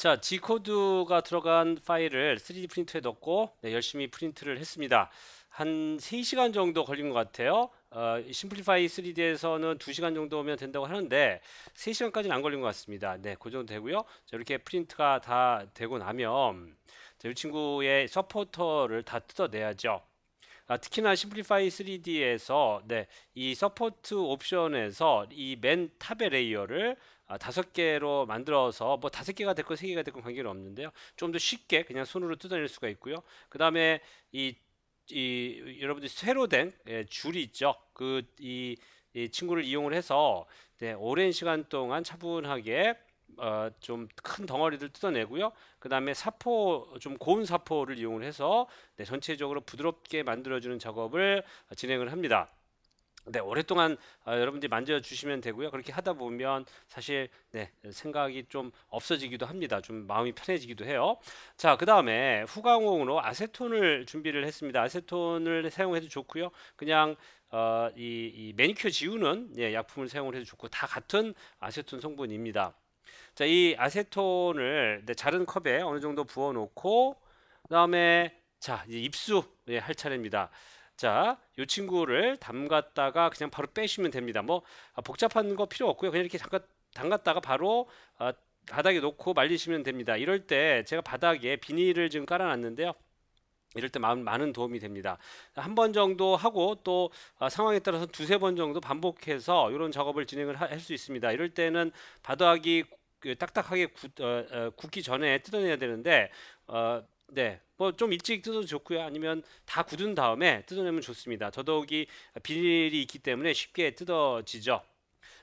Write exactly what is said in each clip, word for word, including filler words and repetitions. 자, G코드가 들어간 파일을 쓰리디 프린터에 넣고 네, 열심히 프린트를 했습니다. 한 세 시간 정도 걸린 것 같아요. 어, 심플리파이 쓰리디에서는 두 시간 정도면 된다고 하는데 세 시간까지는 안 걸린 것 같습니다. 네, 그 정도 되고요. 자, 이렇게 프린트가 다 되고 나면 자, 이 친구의 서포터를 다 뜯어내야죠. 아, 특히나 심플리파이 쓰리디에서 네, 이 서포트 옵션에서 이 맨 탑의 레이어를 다섯 개로 만들어서 뭐 다섯 개가 됐건 세 개가 됐건 관계는 없는데요. 좀 더 쉽게 그냥 손으로 뜯어낼 수가 있고요. 그 다음에 이, 이 여러분들 쇠로 된 예, 줄이 있죠. 그 이 이 친구를 이용을 해서 네, 오랜 시간 동안 차분하게 어, 좀 큰 덩어리들 뜯어내고요. 그 다음에 사포, 좀 고운 사포를 이용을 해서 네, 전체적으로 부드럽게 만들어주는 작업을 진행을 합니다. 네, 오랫동안 어, 여러분들이 만져주시면 되고요. 그렇게 하다 보면 사실 네, 생각이 좀 없어지기도 합니다. 좀 마음이 편해지기도 해요. 자, 그 다음에 후광공으로 아세톤을 준비를 했습니다. 아세톤을 사용해도 좋고요. 그냥 어, 이, 이 매니큐어 지우는 예, 약품을 사용을 해도 좋고 다 같은 아세톤 성분입니다. 자, 이 아세톤을 네, 자른 컵에 어느 정도 부어 놓고 그 다음에 자 이제 입수 예, 할 차례입니다. 자, 이 친구를 담갔다가 그냥 바로 빼시면 됩니다. 뭐 아, 복잡한 거 필요 없고요. 그냥 이렇게 담갔, 담갔다가 바로 아, 바닥에 놓고 말리시면 됩니다. 이럴 때 제가 바닥에 비닐을 지금 깔아놨는데요. 이럴 때 많은 도움이 됩니다. 한 번 정도 하고 또 아, 상황에 따라서 두세 번 정도 반복해서 이런 작업을 진행을 할 수 있습니다. 이럴 때는 바닥이 그, 딱딱하게 굳, 어, 어, 굳기 전에 뜯어내야 되는데 어, 네, 뭐 좀 일찍 뜯어도 좋고요. 아니면 다 굳은 다음에 뜯어내면 좋습니다. 더더욱이 비닐이 있기 때문에 쉽게 뜯어지죠.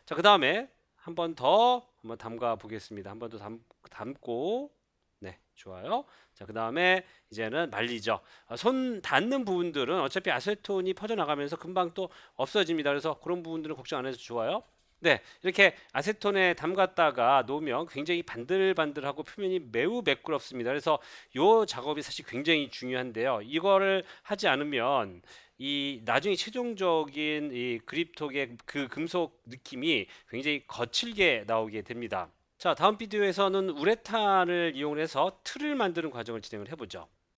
자, 그 다음에 한 번 더 한번 담가 보겠습니다. 한 번 더 담, 담고 네, 좋아요. 자, 그 다음에 이제는 말리죠. 아, 손 닿는 부분들은 어차피 아세톤이 퍼져나가면서 금방 또 없어집니다. 그래서 그런 부분들은 걱정 안 해도 좋아요. 네, 이렇게 아세톤에 담갔다가 놓으면 굉장히 반들반들하고 표면이 매우 매끄럽습니다. 그래서 이 작업이 사실 굉장히 중요한데요. 이거를 하지 않으면 이 나중에 최종적인 이 그립톡의 그 금속 느낌이 굉장히 거칠게 나오게 됩니다. 자, 다음 비디오에서는 우레탄을 이용해서 틀을 만드는 과정을 진행을 해보죠.